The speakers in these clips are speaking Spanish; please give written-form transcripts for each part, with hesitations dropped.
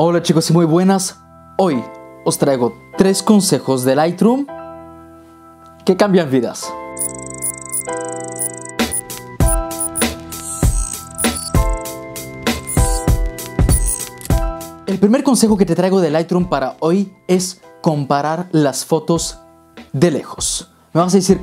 Hola chicos y muy buenas, hoy os traigo 3 consejos de Lightroom que cambian vidas. El primer consejo que te traigo de Lightroom para hoy es comparar las fotos de lejos. Me vas a decir,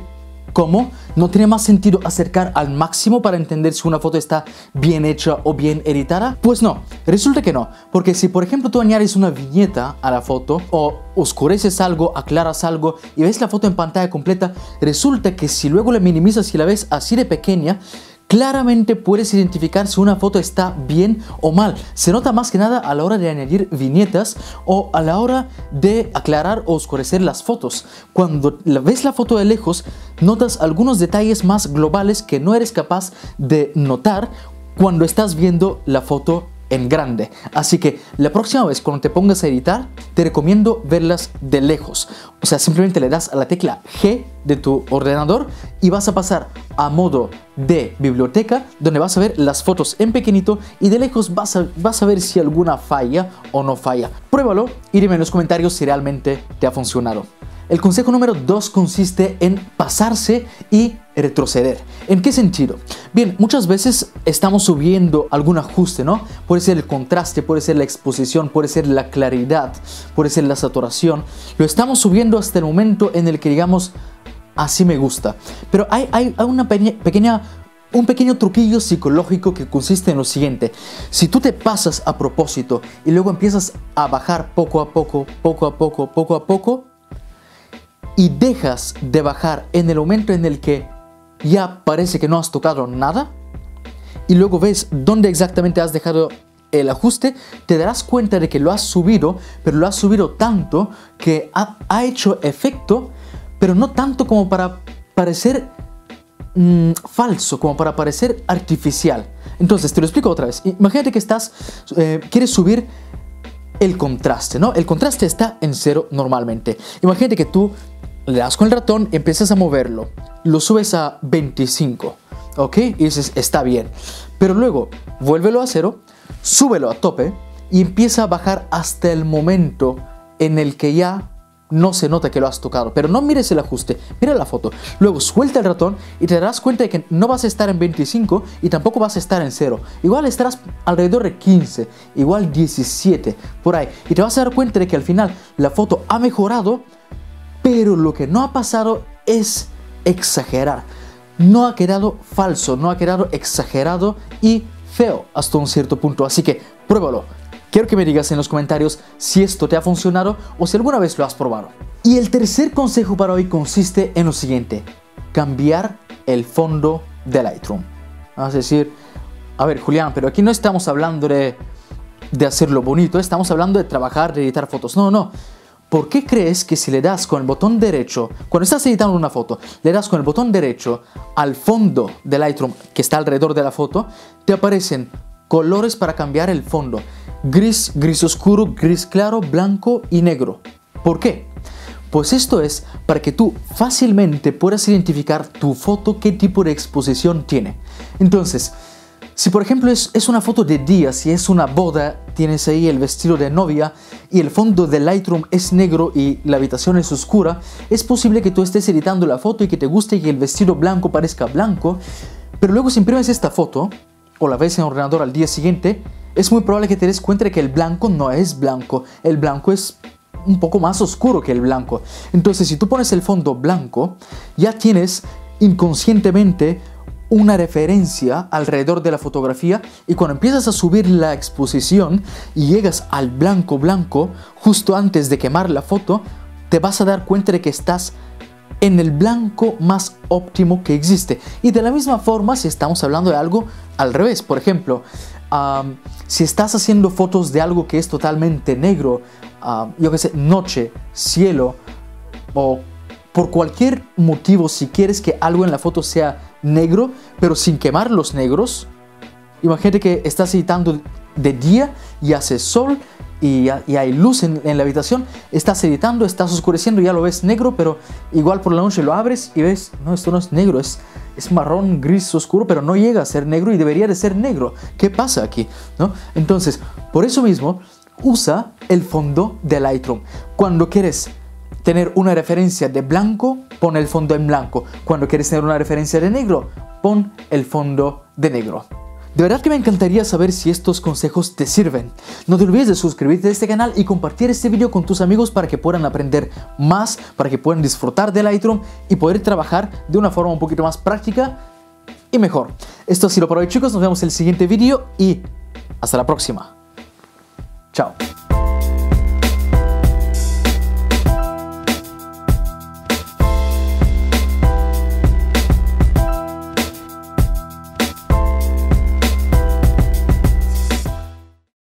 ¿cómo? ¿No tiene más sentido acercar al máximo para entender si una foto está bien hecha o bien editada? Pues no, resulta que no, porque si por ejemplo tú añades una viñeta a la foto o oscureces algo, aclaras algo y ves la foto en pantalla completa, resulta que si luego la minimizas y la ves así de pequeña, claramente puedes identificar si una foto está bien o mal. Se nota más que nada a la hora de añadir viñetas o a la hora de aclarar o oscurecer las fotos. Cuando ves la foto de lejos, notas algunos detalles más globales que no eres capaz de notar cuando estás viendo la foto en grande. Así que la próxima vez cuando te pongas a editar, te recomiendo verlas de lejos. O sea, simplemente le das a la tecla G de tu ordenador y vas a pasar a modo de biblioteca, donde vas a ver las fotos en pequeñito y de lejos vas a ver si alguna falla o no falla. Pruébalo y dime en los comentarios si realmente te ha funcionado. El consejo número 2 consiste en pasarse y retroceder. ¿En qué sentido? Bien, muchas veces estamos subiendo algún ajuste, ¿no? Puede ser el contraste, puede ser la exposición, puede ser la claridad, puede ser la saturación. Lo estamos subiendo hasta el momento en el que digamos, así me gusta. Pero hay un pequeño truquillo psicológico que consiste en lo siguiente. Si tú te pasas a propósito y luego empiezas a bajar poco a poco, y dejas de bajar en el momento en el que ya parece que no has tocado nada y luego ves dónde exactamente has dejado el ajuste, te darás cuenta de que lo has subido, pero lo has subido tanto que ha hecho efecto, pero no tanto como para parecer falso, como para parecer artificial. Entonces te lo explico otra vez. Imagínate que quieres subir el contraste, ¿no? El contraste está en 0 normalmente. Imagínate que tú le das con el ratón, empiezas a moverlo, lo subes a 25, ¿ok? Y dices, está bien. Pero luego, vuélvelo a 0, súbelo a tope y empieza a bajar hasta el momento en el que ya no se nota que lo has tocado. Pero no mires el ajuste, mira la foto. Luego suelta el ratón y te darás cuenta de que no vas a estar en 25 y tampoco vas a estar en 0. Igual estarás alrededor de 15, igual 17, por ahí. Y te vas a dar cuenta de que al final la foto ha mejorado, pero lo que no ha pasado es exagerar. No ha quedado falso, no ha quedado exagerado y feo hasta un cierto punto. Así que pruébalo. Quiero que me digas en los comentarios si esto te ha funcionado o si alguna vez lo has probado. Y el tercer consejo para hoy consiste en lo siguiente: cambiar el fondo de Lightroom. Vas a decir, a ver Julián, pero aquí no estamos hablando de hacerlo bonito, estamos hablando de trabajar, de editar fotos. No, no. ¿Por qué crees que si le das con el botón derecho, cuando estás editando una foto, le das con el botón derecho al fondo de Lightroom que está alrededor de la foto, te aparecen colores para cambiar el fondo? Gris, gris oscuro, gris claro, blanco y negro. ¿Por qué? Pues esto es para que tú fácilmente puedas identificar tu foto, qué tipo de exposición tiene. Entonces, si por ejemplo es una foto de día, si es una boda, tienes ahí el vestido de novia y el fondo del Lightroom es negro y la habitación es oscura, es posible que tú estés editando la foto y que te guste que el vestido blanco parezca blanco, pero luego si imprimes esta foto o la ves en el ordenador al día siguiente, es muy probable que te des cuenta de que el blanco no es blanco. El blanco es un poco más oscuro que el blanco. Entonces, si tú pones el fondo blanco, ya tienes inconscientemente una referencia alrededor de la fotografía y cuando empiezas a subir la exposición y llegas al blanco blanco, justo antes de quemar la foto, te vas a dar cuenta de que estás en el blanco más óptimo que existe. Y de la misma forma, si estamos hablando de algo al revés, por ejemplo, si estás haciendo fotos de algo que es totalmente negro, yo qué sé, noche, cielo, o por cualquier motivo, si quieres que algo en la foto sea negro, pero sin quemar los negros, imagínate que estás editando de día y hace sol y hay luz en la habitación, estás editando, estás oscureciendo, ya lo ves negro, pero igual por la noche lo abres y ves, no, esto no es negro, es marrón, gris, oscuro, pero no llega a ser negro y debería de ser negro. ¿Qué pasa aquí? ¿No? Entonces, por eso mismo, usa el fondo de Lightroom. Cuando quieres tener una referencia de blanco, pon el fondo en blanco. Cuando quieres tener una referencia de negro, pon el fondo de negro. De verdad que me encantaría saber si estos consejos te sirven. No te olvides de suscribirte a este canal y compartir este video con tus amigos para que puedan aprender más, para que puedan disfrutar de Lightroom y poder trabajar de una forma un poquito más práctica y mejor. Esto ha sido por hoy, chicos. Nos vemos en el siguiente video y hasta la próxima. Chao.